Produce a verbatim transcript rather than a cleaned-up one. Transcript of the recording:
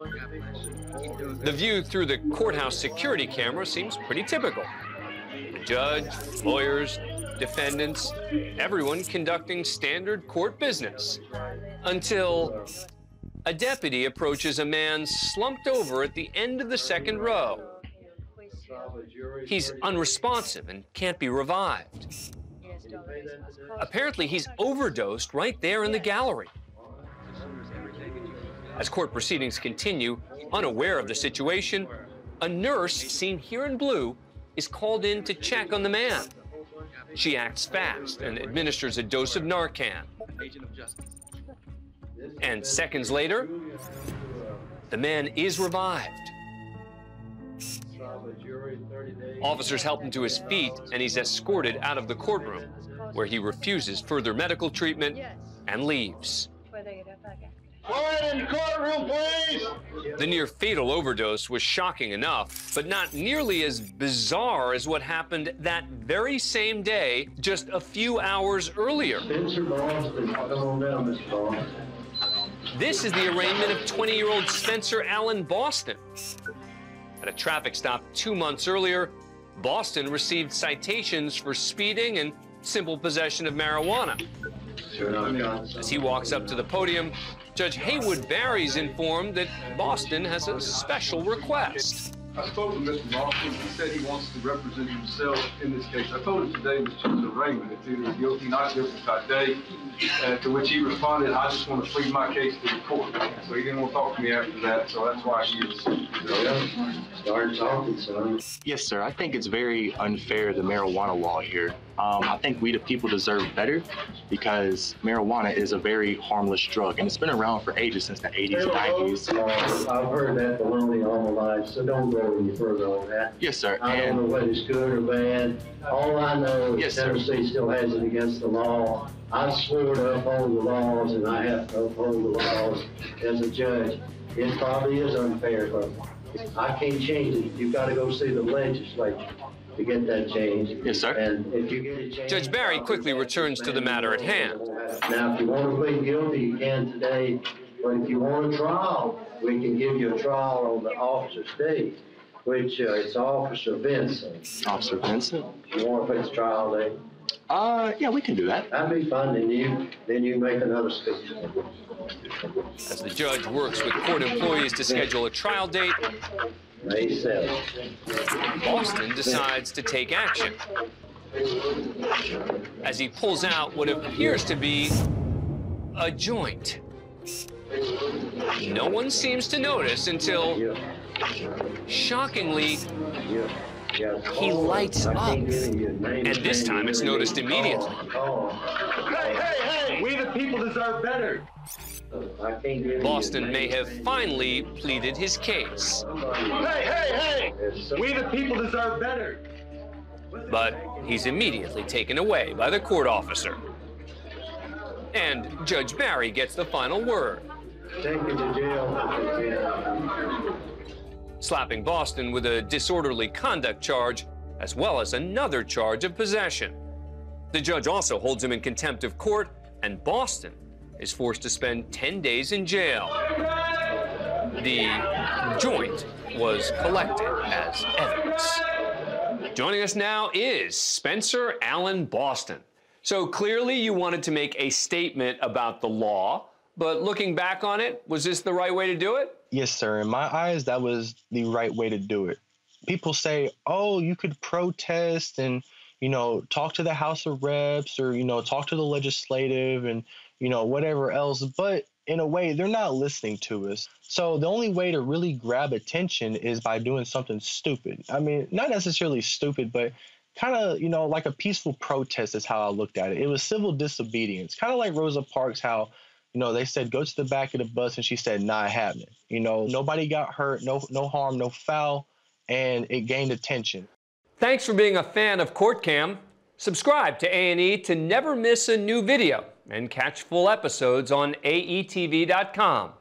The view through the courthouse security camera seems pretty typical. The judge, lawyers, defendants, everyone conducting standard court business. Until a deputy approaches a man slumped over at the end of the second row. He's unresponsive and can't be revived. Apparently, he's overdosed right there in the gallery. As court proceedings continue, unaware of the situation, a nurse seen here in blue is called in to check on the man. She acts fast and administers a dose of Narcan. And seconds later, the man is revived. Officers help him to his feet, and he's escorted out of the courtroom, where he refuses further medical treatment and leaves. Quiet in the courtroom, please! The near-fatal overdose was shocking enough, but not nearly as bizarre as what happened that very same day, just a few hours earlier. Spencer Boston, come on down, Mister Boston. This is the arraignment of twenty-year-old Spencer Allen Boston. At a traffic stop two months earlier, Boston received citations for speeding and simple possession of marijuana. As he walks up to the podium, Judge Haywood Barry is informed that Boston has a special request. I spoke to Mister Boston. He said he wants to represent himself in this case. I told him today was just an arraignment. It's either guilty, not guilty by day, uh, to which he responded, I just want to plead my case to the court. So he didn't want to talk to me after that, so that's why he was started talking, son. Yes, sir. I think it's very unfair, the marijuana law here. Um, I think we, the people, deserve better because marijuana is a very harmless drug, and it's been around for ages, since the eighties, nineties. Uh, I've heard that baloney all my life, so don't go any further on that. Yes, sir. I and don't know whether it's good or bad. All I know is yes, Tennessee sir. still has it against the law. I've sworn to uphold the laws, and I have to uphold the laws as a judge. It probably is unfair, but I can't change it. You've got to go see the legislature to get that change. Yes, sir. And if you get it changed, Judge Barry quickly returns to the matter at hand. Now, if you want to plead guilty, you can today. But if you want a trial, we can give you a trial on the officer's day, which uh, it's Officer Vincent. Officer Vincent? You want to put his trial day? Uh, yeah, we can do that. That'd be fun, and you, then you make another speech. As the judge works with court employees to schedule a trial date, May seventh. Boston decides to take action as he pulls out what appears to be a joint. No one seems to notice until, shockingly, he lights up. And this time it's noticed immediately. Hey, hey, hey! We the people deserve better! Boston may have finally pleaded his case. Hey, hey, hey! We the people deserve better! But he's immediately taken away by the court officer. And Judge Barry gets the final word. Take him to jail. Slapping Boston with a disorderly conduct charge, as well as another charge of possession. The judge also holds him in contempt of court, and Boston is forced to spend ten days in jail. The joint was collected as evidence. Joining us now is Spencer Allen Boston. So clearly you wanted to make a statement about the law, but looking back on it, was this the right way to do it? Yes, sir. In my eyes, that was the right way to do it. People say, oh, you could protest and, you know, talk to the House of Reps or, you know, talk to the legislative and, you know, whatever else. But in a way, they're not listening to us. So the only way to really grab attention is by doing something stupid. I mean, not necessarily stupid, but kind of, you know, like a peaceful protest is how I looked at it. It was civil disobedience, kind of like Rosa Parks, how, you know, they said, go to the back of the bus. And she said, not happening. You know, nobody got hurt, no, no harm, no foul. And it gained attention. Thanks for being a fan of Court Cam. Subscribe to A and E to never miss a new video and catch full episodes on A E T V dot com.